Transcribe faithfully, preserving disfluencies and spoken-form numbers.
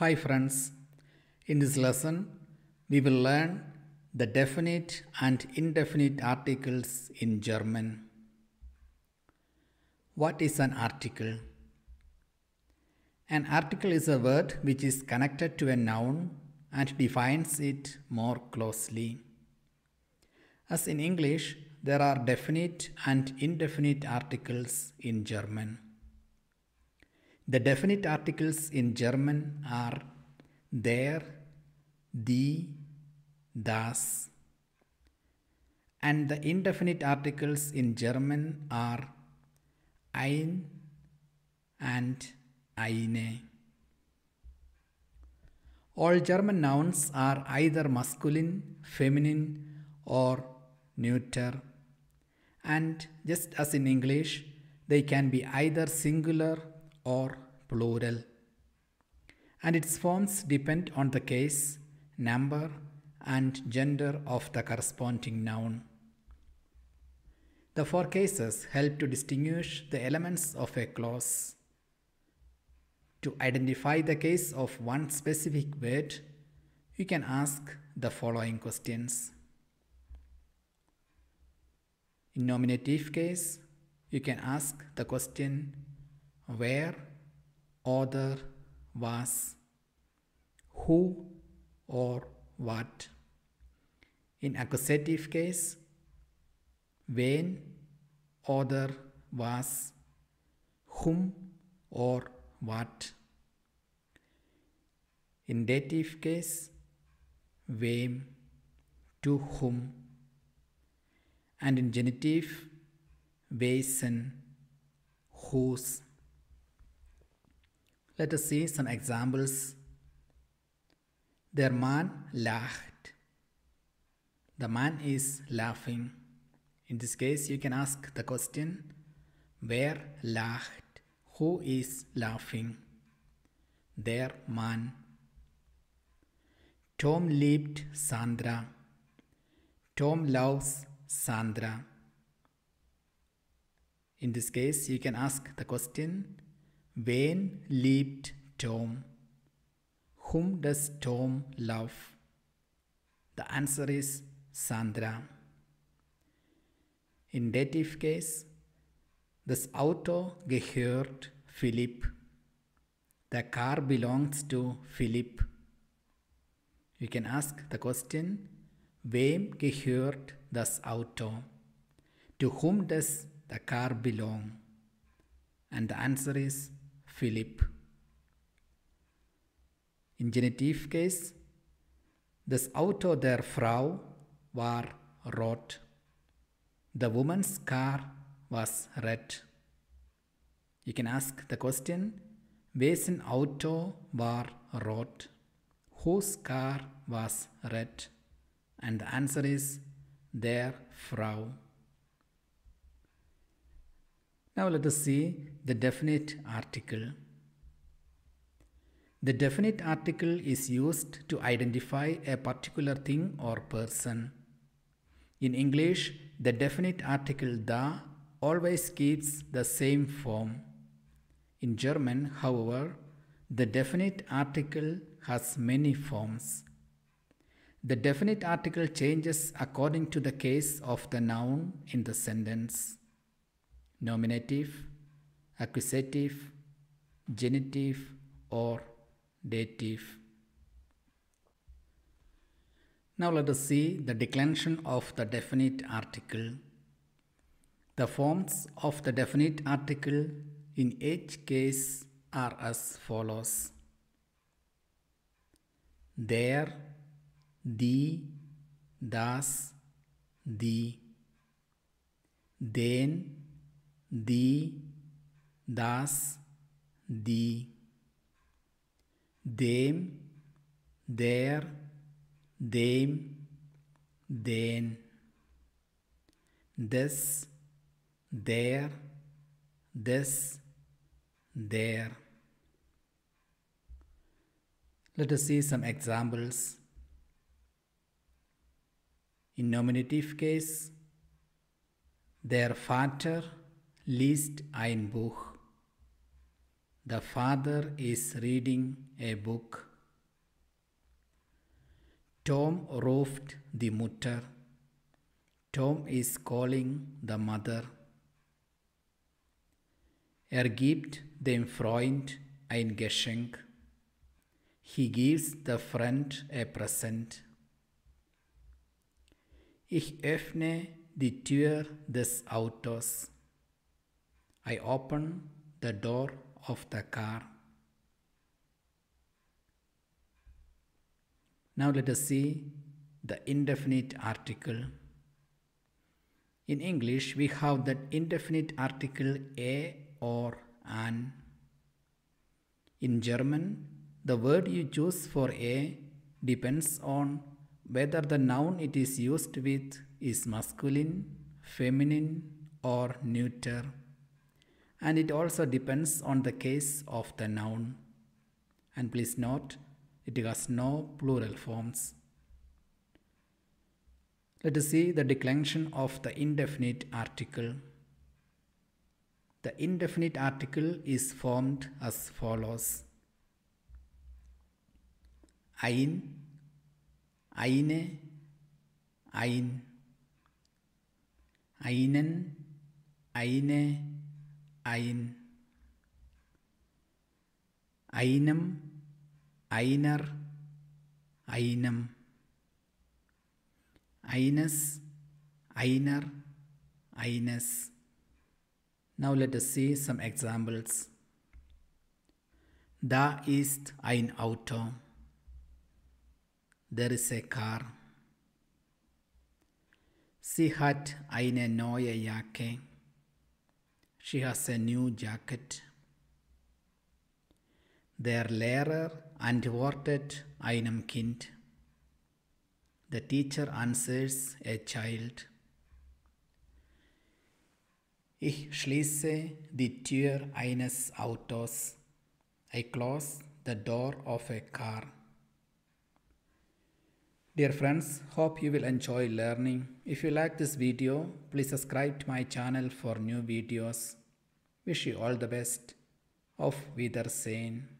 Hi friends, in this lesson we will learn the definite and indefinite articles in German. What is an article? An article is a word which is connected to a noun and defines it more closely. As in English, there are definite and indefinite articles in German. The definite articles in German are der, die, das. And the indefinite articles in German are ein and eine. All German nouns are either masculine, feminine or neuter. And just as in English, they can be either singular or plural, and its forms depend on the case, number and gender of the corresponding noun. The four cases help to distinguish the elements of a clause. To identify the case of one specific word, you can ask the following questions. In nominative case, you can ask the question where, oder, was, who or what. In accusative case, wen, oder, was, whom or what. In dative case, wem, to whom. And in genitive, wesen, whose. Let us see some examples. Der Mann lacht. The man is laughing. In this case, you can ask the question, wer lacht? Who is laughing? Der Mann. Tom liebt Sandra. Tom loves Sandra. In this case, you can ask the question, wen liebt Tom? Whom does Tom love? The answer is Sandra. In dative case, das Auto gehört Philipp. The car belongs to Philipp. You can ask the question, wem gehört das Auto? To whom does the car belong? And the answer is Philipp. In genitive case, das Auto der Frau war rot. The woman's car was red. You can ask the question, wessen Auto war rot? Whose car was red? And the answer is der Frau. Now let us see the definite article. The definite article is used to identify a particular thing or person. In English, the definite article da always keeps the same form. In German, however, the definite article has many forms. The definite article changes according to the case of the noun in the sentence. Nominative, accusative, genitive or dative. Now let us see the declension of the definite article. The forms of the definite article in each case are as follows. Der, die, das, die. Den, die, das, die. Dem, der, dem, den. Des, der, des, der. Let us see some examples. In nominative case, der Vater liest ein Buch. The father is reading a book. Tom ruft die Mutter. Tom is calling the mother. Er gibt dem Freund ein Geschenk. He gives the friend a present. Ich öffne die Tür des Autos. I open the door of the car. Now let us see the indefinite article. In English, we have that indefinite article a or an. In German, the word you choose for a depends on whether the noun it is used with is masculine, feminine, or neuter. And it also depends on the case of the noun. And please note, it has no plural forms. Let us see the declension of the indefinite article. The indefinite article is formed as follows. Ein, eine, ein. Einen, eine, ein. Einem, einer, einem. Eines, einer, eines. Now let us see some examples. Da ist ein Auto. There is a car. Sie hat eine neue Jacke. She has a new jacket. Der Lehrer antwortet einem Kind. The teacher answers a child. Ich schließe die Tür eines Autos. I close the door of a car. Dear friends, hope you will enjoy learning. If you like this video, please subscribe to my channel for new videos. Wish you all the best. Auf Wiedersehen.